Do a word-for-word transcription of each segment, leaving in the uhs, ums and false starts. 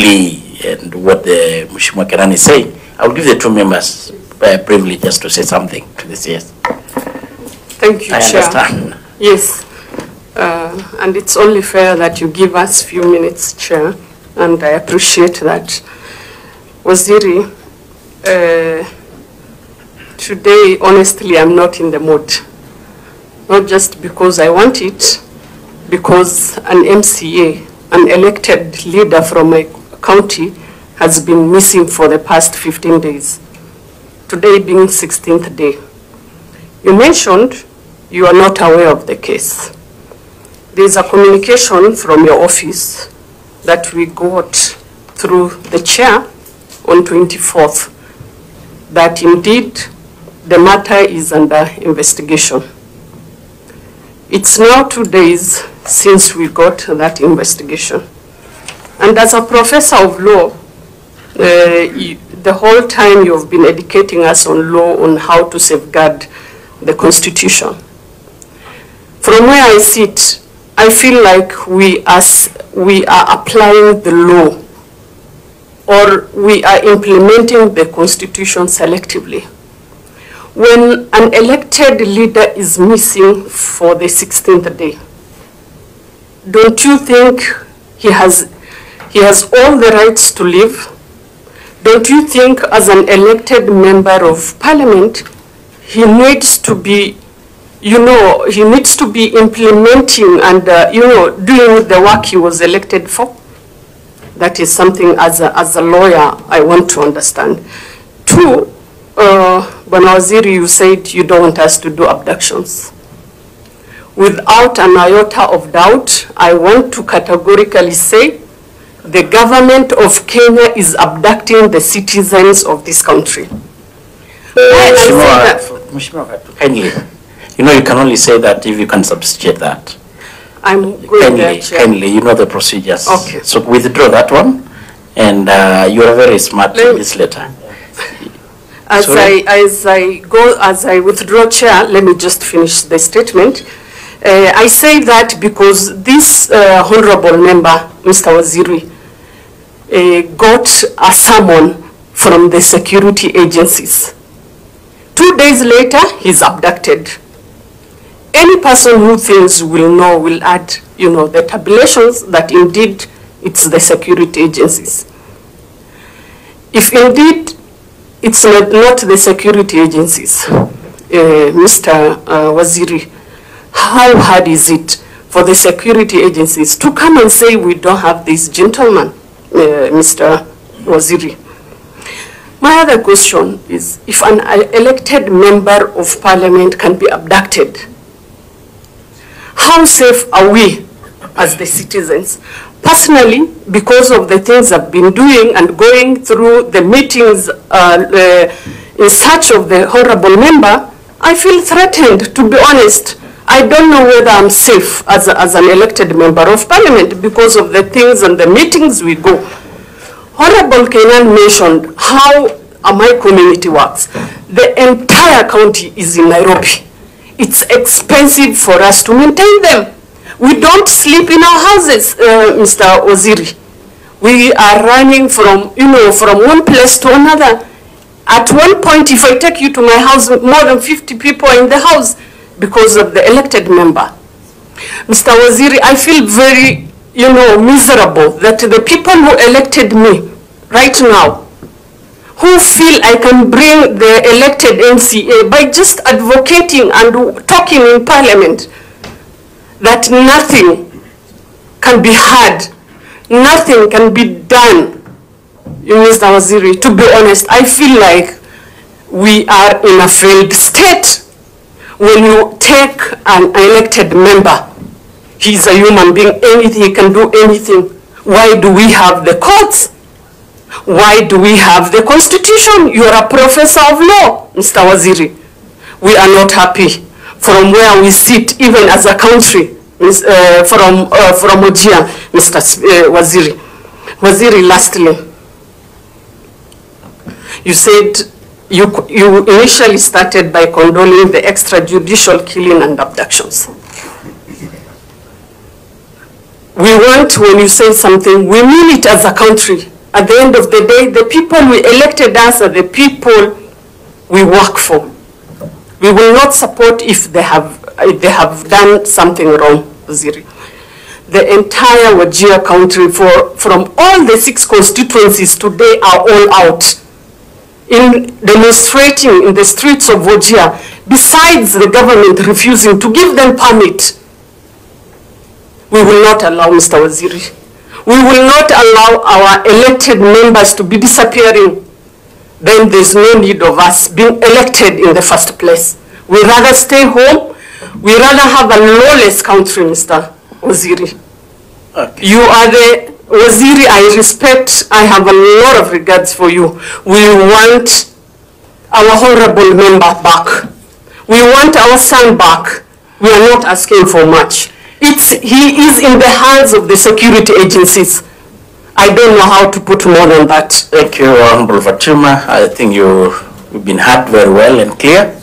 plea and what the Mishimakarani is saying, I will give the two members uh, privilege just to say something to this. Yes. Thank you, I Chair. Understand. Yes. Uh, and it's only fair that you give us a few minutes, Chair, and I appreciate that. Waziri, uh, today, honestly, I'm not in the mood. Not just because I want it, because an M C A, an elected leader from my county, has been missing for the past fifteen days, today being sixteenth day. You mentioned you are not aware of the case. There is a communication from your office that we got through the chair on twenty-fourth that indeed the matter is under investigation. It's now two days since we got that investigation. And as a professor of law, uh, you, the whole time you've been educating us on law, on how to safeguard the Constitution. From where I sit, I feel like we are, we are applying the law, or we are implementing the Constitution selectively. When an elected leader is missing for the sixteenth day, don't you think he has, he has all the rights to live? Don't you think as an elected member of parliament, he needs to be, you know, he needs to be implementing and, uh, you know, doing the work he was elected for? That is something as a, as a lawyer I want to understand. Two, uh, Waziri, you said you don't want us to do abductions. Without an iota of doubt, I want to categorically say the government of Kenya is abducting the citizens of this country. Kenley, you know you can only say that if you can substitute that. I'm going there, Chair. Kenley, you know the procedures. Okay. So withdraw that one, and uh, you are very smart in this letter. As I, as I go, as I withdraw, Chair, let me just finish the statement. Uh, I say that because this uh, honorable member, Mister Waziri, uh, got a summon from the security agencies. Two days later, he's abducted. Any person who thinks will know will add, you know, the tabulations that indeed it's the security agencies. If indeed it's not, not the security agencies, uh, Mister Uh, Waziri, how hard is it for the security agencies to come and say we don't have this gentleman, uh, Mister Waziri? My other question is, if an elected member of parliament can be abducted, how safe are we as the citizens? Personally, because of the things I've been doing and going through the meetings uh, uh, in search of the honorable member, I feel threatened, to be honest. I don't know whether I'm safe as, a, as an elected member of parliament because of the things and the meetings we go. Honorable Kenyan mentioned how my community works. The entire county is in Nairobi. It's expensive for us to maintain them. We don't sleep in our houses, uh, Mister Waziri. We are running from, you know, from one place to another. At one point, if I take you to my house, more than fifty people are in the house because of the elected member. Mister Waziri, I feel very, you know, miserable that the people who elected me right now, who feel I can bring the elected M C A by just advocating and talking in parliament, that nothing can be heard, nothing can be done. Mister Waziri, to be honest, I feel like we are in a failed state. When you take an elected member, he's a human being, anything, he can do anything. Why do we have the courts? Why do we have the Constitution? You're a professor of law, Mister Waziri. We are not happy from where we sit, even as a country, uh, from, uh, from Ojia, Mister Uh, Waziri. Waziri, lastly, you said you, you initially started by condoning the extrajudicial killing and abductions. we want, when you say something, we mean it as a country. At the end of the day, the people we elected us are the people we work for. We will not support if they have, if they have done something wrong, Waziri. The entire Wajir country, for, from all the six constituencies today, are all out in demonstrating in the streets of Wajir, besides the government refusing to give them permit. We will not allow, Mister Waziri. We will not allow our elected members to be disappearing. Then there's no need of us being elected in the first place. We rather stay home. We rather have a lawless country, Mister Waziri. Okay. You are the Waziri I respect. I have a lot of regards for you. We want our honorable member back. We want our son back. We are not asking for much. It's, he is in the hands of the security agencies. I don't know how to put more than that. Thank you, Honorable Fatima. I think you, you've been heard very well and clear.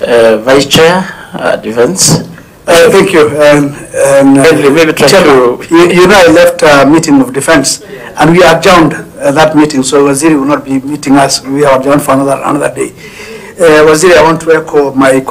Uh, Vice Chair, uh, Defense. Uh, thank you. Um, and, uh, maybe, maybe try Chairman, to... you, you know, I left a meeting of Defense, yeah, and we adjourned uh, that meeting, so Waziri will not be meeting us. We are adjourned for another, another day. Uh, Waziri, I want to echo my